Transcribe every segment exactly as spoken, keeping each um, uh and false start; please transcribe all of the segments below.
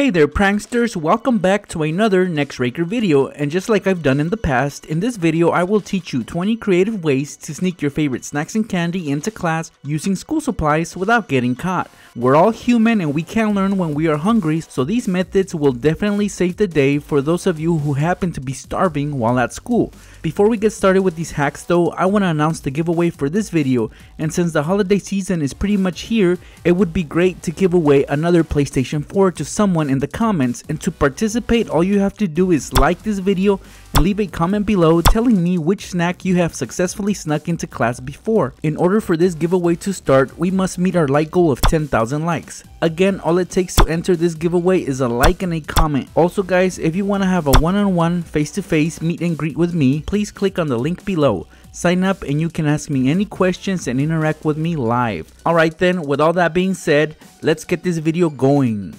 Hey there pranksters, welcome back to another Nextraker video, and just like I've done in the past, in this video I will teach you twenty creative ways to sneak your favorite snacks and candy into class using school supplies without getting caught. We're all human and we can learn when we are hungry, so these methods will definitely save the day for those of you who happen to be starving while at school. Before we get started with these hacks though, I want to announce the giveaway for this video, and since the holiday season is pretty much here, it would be great to give away another PlayStation four to someone in the comments. And to participate, all you have to do is like this video and leave a comment below telling me which snack you have successfully snuck into class before. In order for this giveaway to start, we must meet our like goal of ten thousand likes. Again, all it takes to enter this giveaway is a like and a comment. Also guys, if you want to have a one-on-one face-to-face meet and greet with me, please click on the link below. Sign up and you can ask me any questions and interact with me live. Alright then, with all that being said, let's get this video going.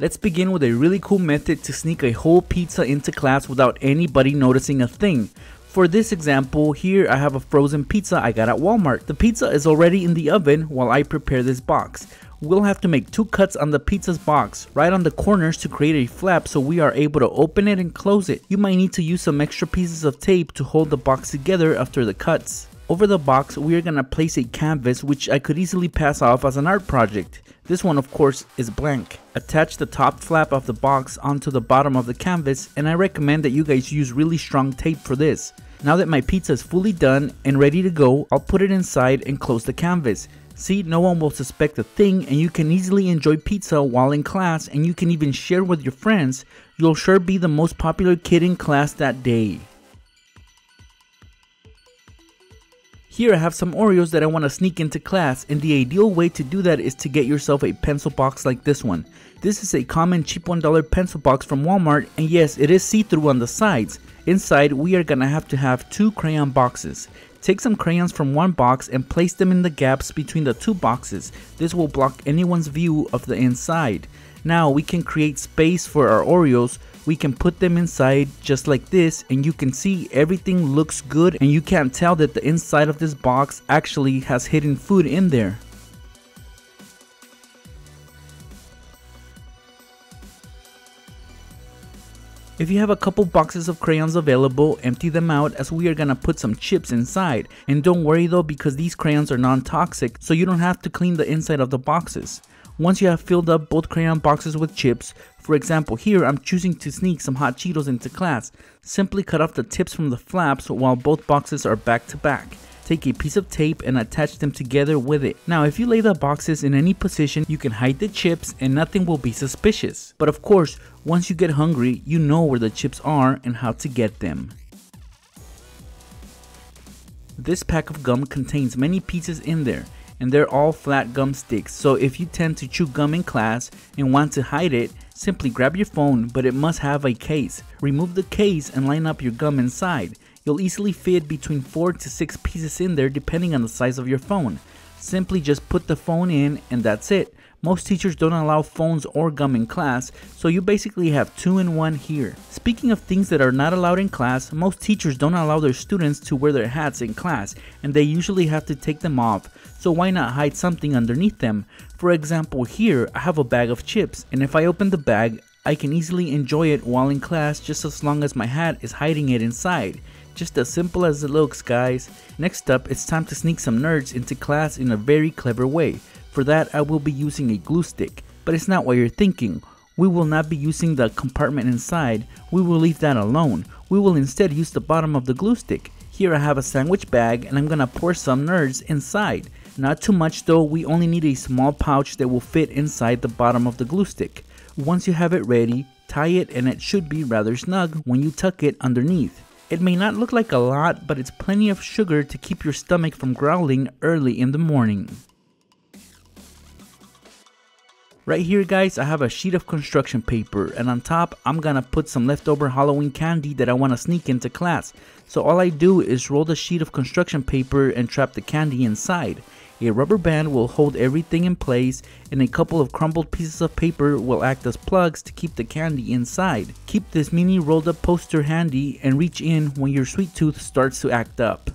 Let's begin with a really cool method to sneak a whole pizza into class without anybody noticing a thing. For this example, here I have a frozen pizza I got at Walmart. The pizza is already in the oven while I prepare this box. We'll have to make two cuts on the pizza's box, right on the corners, to create a flap so we are able to open it and close it. You might need to use some extra pieces of tape to hold the box together after the cuts. Over the box, we are gonna place a canvas which I could easily pass off as an art project. This one of course is blank. Attach the top flap of the box onto the bottom of the canvas, and I recommend that you guys use really strong tape for this. Now that my pizza is fully done and ready to go, I'll put it inside and close the canvas. See, no one will suspect a thing and you can easily enjoy pizza while in class, and you can even share with your friends. You'll sure be the most popular kid in class that day. Here I have some Oreos that I want to sneak into class, and the ideal way to do that is to get yourself a pencil box like this one. This is a common cheap one dollar pencil box from Walmart, and yes, it is see-through on the sides. Inside, we are gonna have to have two crayon boxes. Take some crayons from one box and place them in the gaps between the two boxes. This will block anyone's view of the inside. Now we can create space for our Oreos. We can put them inside just like this, and you can see everything looks good and you can't tell that the inside of this box actually has hidden food in there. If you have a couple boxes of crayons available, empty them out, as we are gonna put some chips inside. And don't worry though, because these crayons are non-toxic, so you don't have to clean the inside of the boxes. Once you have filled up both crayon boxes with chips, for example here I'm choosing to sneak some Hot Cheetos into class, simply cut off the tips from the flaps while both boxes are back to back. Take a piece of tape and attach them together with it. Now if you lay the boxes in any position, you can hide the chips and nothing will be suspicious. But of course, once you get hungry, you know where the chips are and how to get them. This pack of gum contains many pieces in there, and they're all flat gum sticks, so if you tend to chew gum in class and want to hide it, simply grab your phone, but it must have a case. Remove the case and line up your gum inside. You'll easily fit between four to six pieces in there depending on the size of your phone. Simply just put the phone in and that's it. Most teachers don't allow phones or gum in class, so you basically have two in one here. Speaking of things that are not allowed in class, most teachers don't allow their students to wear their hats in class, and they usually have to take them off, so why not hide something underneath them? For example here, I have a bag of chips, and if I open the bag, I can easily enjoy it while in class just as long as my hat is hiding it inside. Just as simple as it looks guys. Next up, it's time to sneak some nerds into class in a very clever way. For that, I will be using a glue stick, but it's not what you're thinking. We will not be using the compartment inside, we will leave that alone. We will instead use the bottom of the glue stick. Here I have a sandwich bag and I'm gonna pour some nerds inside. Not too much though, we only need a small pouch that will fit inside the bottom of the glue stick. Once you have it ready, tie it and it should be rather snug when you tuck it underneath. It may not look like a lot, but it's plenty of sugar to keep your stomach from growling early in the morning. Right here guys, I have a sheet of construction paper, and on top I'm gonna put some leftover Halloween candy that I wanna sneak into class. So all I do is roll the sheet of construction paper and trap the candy inside. A rubber band will hold everything in place, and a couple of crumbled pieces of paper will act as plugs to keep the candy inside. Keep this mini rolled up poster handy and reach in when your sweet tooth starts to act up.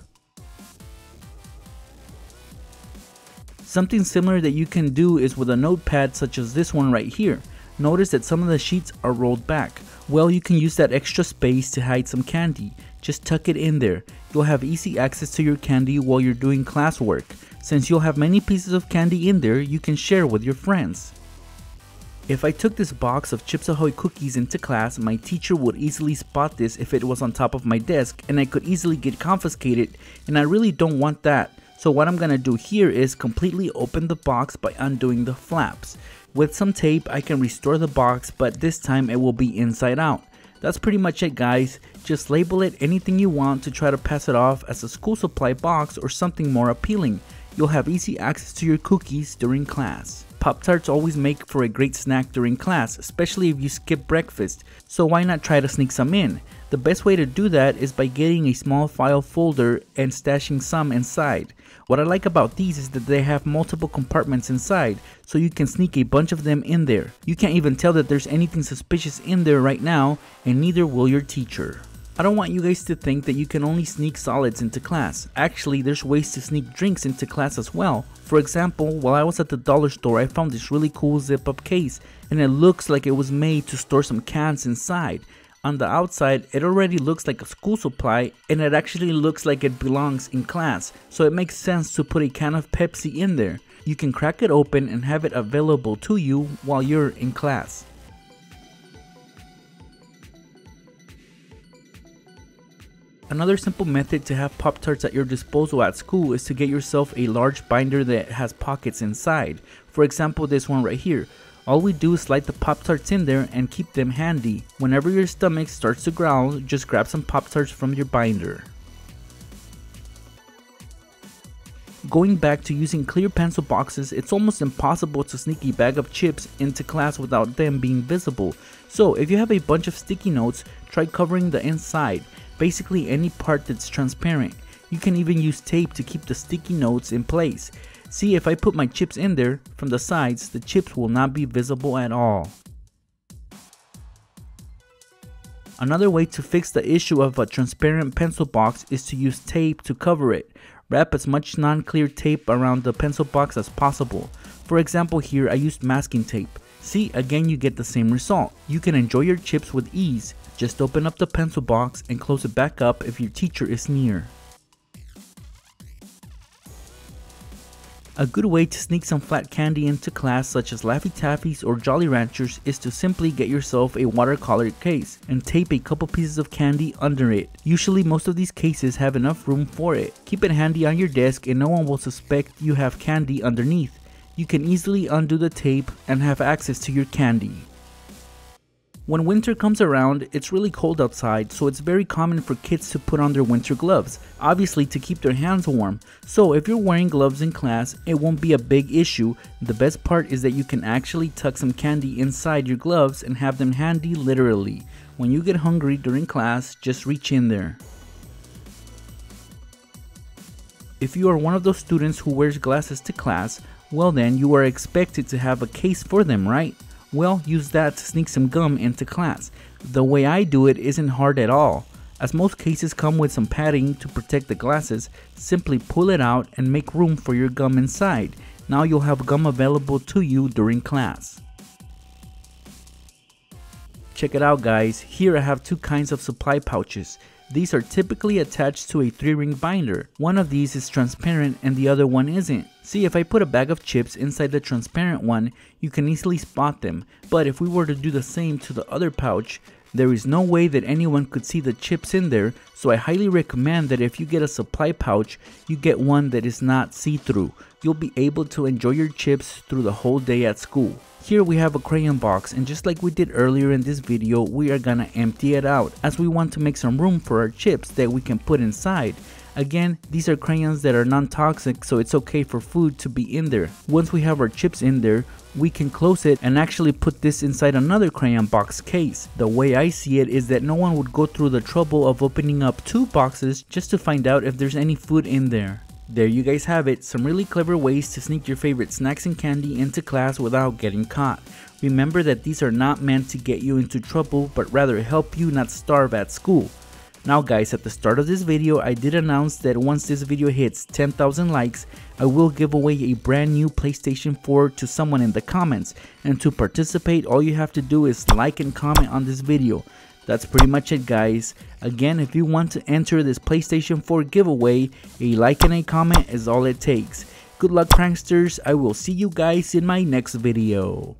Something similar that you can do is with a notepad such as this one right here. Notice that some of the sheets are rolled back. Well, you can use that extra space to hide some candy. Just tuck it in there. You'll have easy access to your candy while you're doing classwork. Since you'll have many pieces of candy in there, you can share with your friends. If I took this box of Chips Ahoy cookies into class, my teacher would easily spot this if it was on top of my desk and I could easily get confiscated, and I really don't want that. So what I'm gonna do here is completely open the box by undoing the flaps. With some tape I can restore the box, but this time it will be inside out. That's pretty much it, guys. Just label it anything you want to try to pass it off as a school supply box or something more appealing. You'll have easy access to your cookies during class. Pop-Tarts always make for a great snack during class, especially if you skip breakfast, so why not try to sneak some in? The best way to do that is by getting a small file folder and stashing some inside. What I like about these is that they have multiple compartments inside, so you can sneak a bunch of them in there. You can't even tell that there's anything suspicious in there right now, and neither will your teacher. I don't want you guys to think that you can only sneak solids into class. Actually, there's ways to sneak drinks into class as well. For example, while I was at the dollar store, I found this really cool zip-up case, and it looks like it was made to store some cans inside. On the outside, it already looks like a school supply, and it actually looks like it belongs in class, so it makes sense to put a can of Pepsi in there. You can crack it open and have it available to you while you're in class. Another simple method to have Pop-Tarts at your disposal at school is to get yourself a large binder that has pockets inside. For example, this one right here. All we do is slide the Pop-Tarts in there and keep them handy. Whenever your stomach starts to growl, just grab some Pop-Tarts from your binder. Going back to using clear pencil boxes, it's almost impossible to sneak a bag of chips into class without them being visible. So if you have a bunch of sticky notes, try covering the inside, basically any part that's transparent. You can even use tape to keep the sticky notes in place. See, if I put my chips in there from the sides, the chips will not be visible at all. Another way to fix the issue of a transparent pencil box is to use tape to cover it. Wrap as much non-clear tape around the pencil box as possible. For example, here I used masking tape. See, again you get the same result. You can enjoy your chips with ease. Just open up the pencil box and close it back up if your teacher is near. A good way to sneak some flat candy into class, such as Laffy Taffys or Jolly Ranchers, is to simply get yourself a watercolor case and tape a couple pieces of candy under it. Usually most of these cases have enough room for it. Keep it handy on your desk and no one will suspect you have candy underneath. You can easily undo the tape and have access to your candy. When winter comes around, it's really cold outside, so it's very common for kids to put on their winter gloves, obviously to keep their hands warm. So if you're wearing gloves in class, it won't be a big issue. The best part is that you can actually tuck some candy inside your gloves and have them handy literally. When you get hungry during class, just reach in there. If you are one of those students who wears glasses to class, well then you are expected to have a case for them, right? Well, use that to sneak some gum into class. The way I do it isn't hard at all. As most cases come with some padding to protect the glasses, simply pull it out and make room for your gum inside. Now you'll have gum available to you during class. Check it out, guys. Here I have two kinds of supply pouches. These are typically attached to a three-ring binder. One of these is transparent and the other one isn't. See, if I put a bag of chips inside the transparent one, you can easily spot them. But if we were to do the same to the other pouch, there is no way that anyone could see the chips in there, so I highly recommend that if you get a supply pouch, you get one that is not see-through. You'll be able to enjoy your chips through the whole day at school. Here we have a crayon box, and just like we did earlier in this video, we are gonna empty it out as we want to make some room for our chips that we can put inside. Again, these are crayons that are non-toxic, so it's okay for food to be in there. Once we have our chips in there, we can close it and actually put this inside another crayon box case. The way I see it is that no one would go through the trouble of opening up two boxes just to find out if there's any food in there. There you guys have it, some really clever ways to sneak your favorite snacks and candy into class without getting caught. Remember that these are not meant to get you into trouble, but rather help you not starve at school. Now guys, at the start of this video, I did announce that once this video hits ten thousand likes, I will give away a brand new PlayStation four to someone in the comments. And to participate, all you have to do is like and comment on this video. That's pretty much it, guys. Again, if you want to enter this PlayStation four giveaway, a like and a comment is all it takes. Good luck, pranksters. I will see you guys in my next video.